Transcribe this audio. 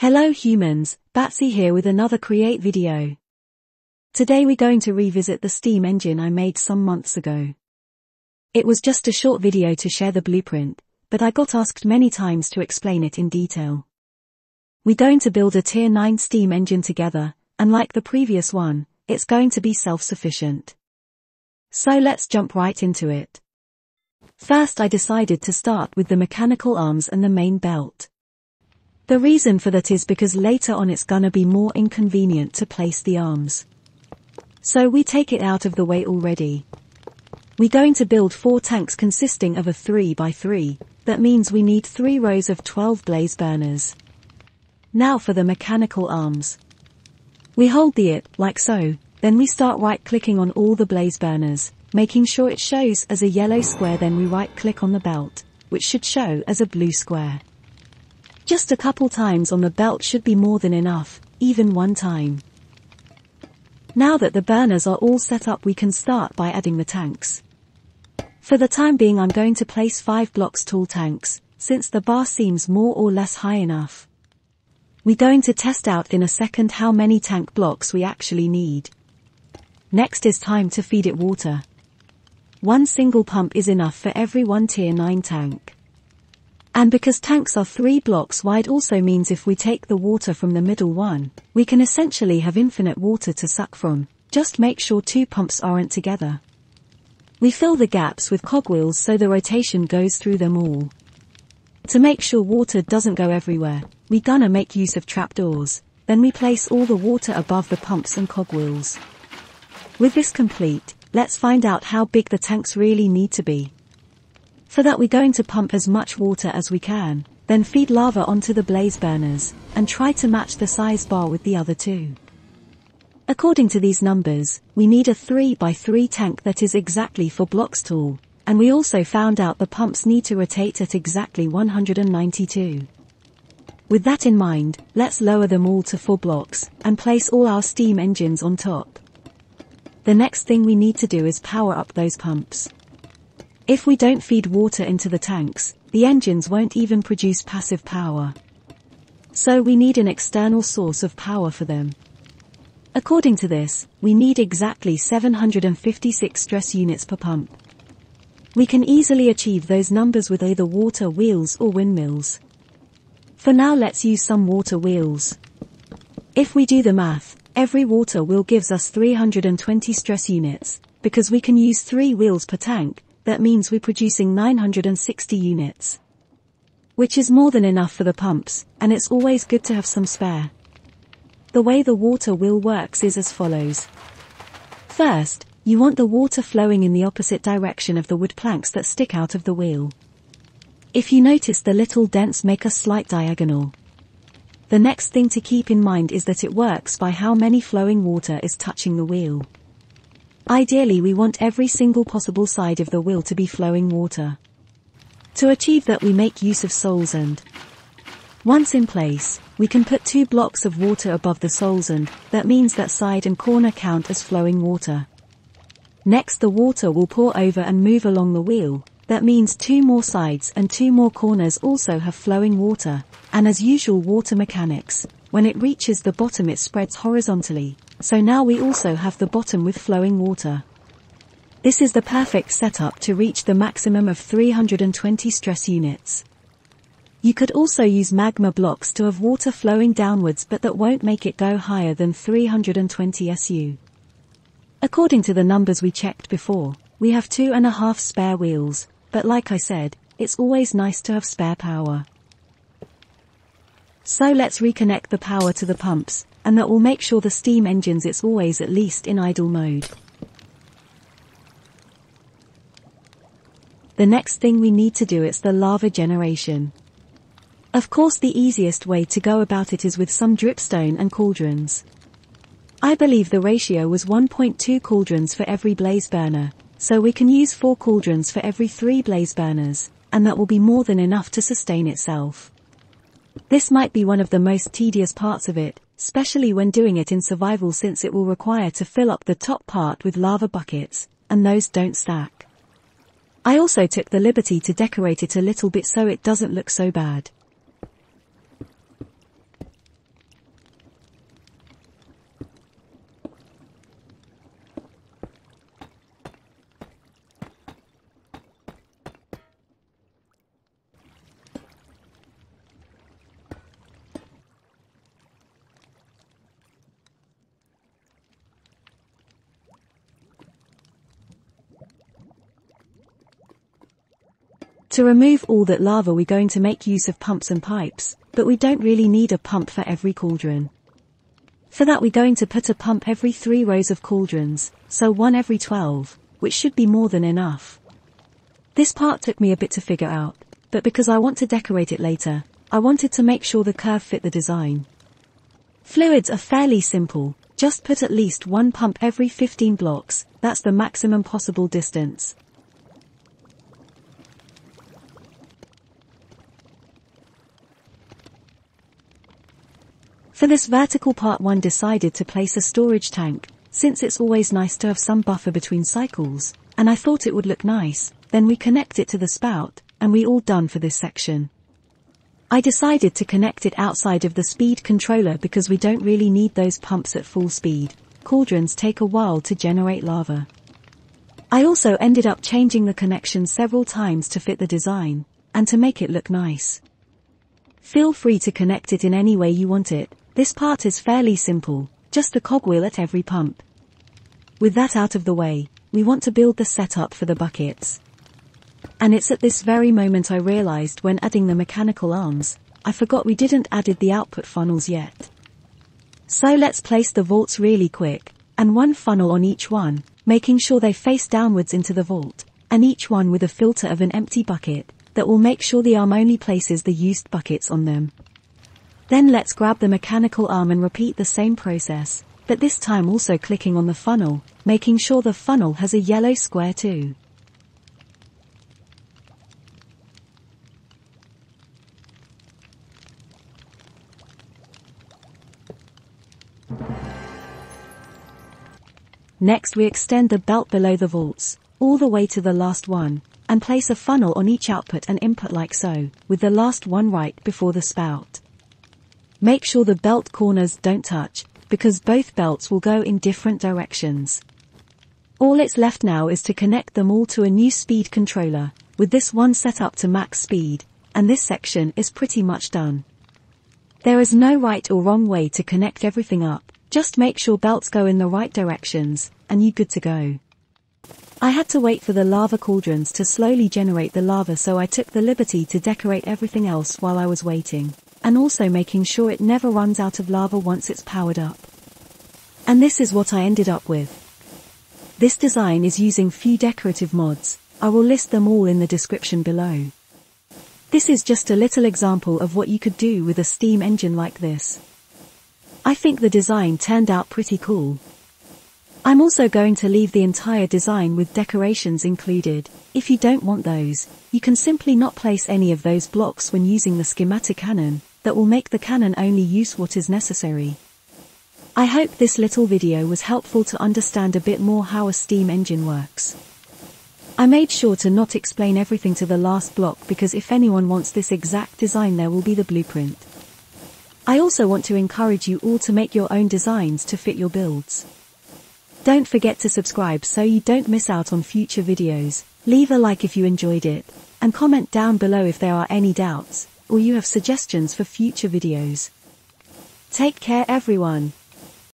Hello humans, Batsy here with another Create video. Today we're going to revisit the steam engine I made some months ago. It was just a short video to share the blueprint, but I got asked many times to explain it in detail. We're going to build a tier 9 steam engine together, and like the previous one, it's going to be self-sufficient. So let's jump right into it. First I decided to start with the mechanical arms and the main belt. The reason for that is because later on it's gonna be more inconvenient to place the arms. So we take it out of the way already. We're going to build 4 tanks consisting of a 3x3, that means we need 3 rows of 12 blaze burners. Now for the mechanical arms. We hold the it, like so, then we start right-clicking on all the blaze burners, making sure it shows as a yellow square, then we right-click on the belt, which should show as a blue square. Just a couple times on the belt should be more than enough, even one time. Now that the burners are all set up, we can start by adding the tanks. For the time being I'm going to place 5 blocks tall tanks, since the bar seems more or less high enough. We're going to test out in a second how many tank blocks we actually need. Next is time to feed it water. One single pump is enough for every one tier 9 tank. And because tanks are 3 blocks wide also means if we take the water from the middle one, we can essentially have infinite water to suck from, just make sure 2 pumps aren't together. We fill the gaps with cogwheels so the rotation goes through them all. To make sure water doesn't go everywhere, we gonna make use of trapdoors, then we place all the water above the pumps and cogwheels. With this complete, let's find out how big the tanks really need to be. For that we're going to pump as much water as we can, then feed lava onto the blaze burners, and try to match the size bar with the other 2. According to these numbers, we need a 3x3 tank that is exactly 4 blocks tall, and we also found out the pumps need to rotate at exactly 192. With that in mind, let's lower them all to 4 blocks, and place all our steam engines on top. The next thing we need to do is power up those pumps. If we don't feed water into the tanks, the engines won't even produce passive power. So we need an external source of power for them. According to this, we need exactly 756 stress units per pump. We can easily achieve those numbers with either water wheels or windmills. For now let's use some water wheels. If we do the math, every water wheel gives us 320 stress units, because we can use 3 wheels per tank. That means we're producing 960 units. Which is more than enough for the pumps, and it's always good to have some spare. The way the water wheel works is as follows. First, you want the water flowing in the opposite direction of the wood planks that stick out of the wheel. If you notice the little dents make a slight diagonal. The next thing to keep in mind is that it works by how many flowing water is touching the wheel. Ideally we want every single possible side of the wheel to be flowing water. To achieve that we make use of soles end. Once in place, we can put 2 blocks of water above the soles end, that means that side and corner count as flowing water. Next the water will pour over and move along the wheel, that means 2 more sides and 2 more corners also have flowing water, and as usual water mechanics, when it reaches the bottom it spreads horizontally. So now we also have the bottom with flowing water. This is the perfect setup to reach the maximum of 320 stress units. You could also use magma blocks to have water flowing downwards, but that won't make it go higher than 320 SU. According to the numbers we checked before, we have 2.5 spare wheels, but like I said, it's always nice to have spare power. So let's reconnect the power to the pumps, and that will make sure the steam engines is always at least in idle mode. The next thing we need to do is the lava generation. Of course the easiest way to go about it is with some dripstone and cauldrons. I believe the ratio was 1.2 cauldrons for every blaze burner, so we can use 4 cauldrons for every 3 blaze burners, and that will be more than enough to sustain itself. This might be one of the most tedious parts of it, especially when doing it in survival, since it will require to fill up the top part with lava buckets, and those don't stack. I also took the liberty to decorate it a little bit so it doesn't look so bad. To remove all that lava we're going to make use of pumps and pipes, but we don't really need a pump for every cauldron. For that we're going to put a pump every 3 rows of cauldrons, so one every 12, which should be more than enough. This part took me a bit to figure out, but because I want to decorate it later, I wanted to make sure the curve fit the design. Fluids are fairly simple, just put at least one pump every 15 blocks, that's the maximum possible distance. For this vertical part, one decided to place a storage tank, since it's always nice to have some buffer between cycles, and I thought it would look nice. Then we connect it to the spout, and we're all done for this section. I decided to connect it outside of the speed controller because we don't really need those pumps at full speed. Cauldrons take a while to generate lava. I also ended up changing the connection several times to fit the design, and to make it look nice. Feel free to connect it in any way you want it. This part is fairly simple, just a cogwheel at every pump. With that out of the way, we want to build the setup for the buckets. And it's at this very moment I realized when adding the mechanical arms, I forgot we didn't added the output funnels yet. So let's place the vaults really quick, and one funnel on each one, making sure they face downwards into the vault, and each one with a filter of an empty bucket, that will make sure the arm only places the used buckets on them. Then let's grab the mechanical arm and repeat the same process, but this time also clicking on the funnel, making sure the funnel has a yellow square too. Next we extend the belt below the vaults, all the way to the last one, and place a funnel on each output and input like so, with the last one right before the spout. Make sure the belt corners don't touch, because both belts will go in different directions. All it's left now is to connect them all to a new speed controller, with this one set up to max speed, and this section is pretty much done. There is no right or wrong way to connect everything up, just make sure belts go in the right directions, and you're good to go. I had to wait for the lava cauldrons to slowly generate the lava, so I took the liberty to decorate everything else while I was waiting, and also making sure it never runs out of lava once it's powered up. And this is what I ended up with. This design is using few decorative mods, I will list them all in the description below. This is just a little example of what you could do with a steam engine like this. I think the design turned out pretty cool. I'm also going to leave the entire design with decorations included. If you don't want those, you can simply not place any of those blocks when using the schematic cannon, that will make the cannon only use what is necessary. I hope this little video was helpful to understand a bit more how a steam engine works. I made sure to not explain everything to the last block because if anyone wants this exact design there will be the blueprint. I also want to encourage you all to make your own designs to fit your builds. Don't forget to subscribe so you don't miss out on future videos, leave a like if you enjoyed it, and comment down below if there are any doubts, or you have suggestions for future videos. Take care everyone.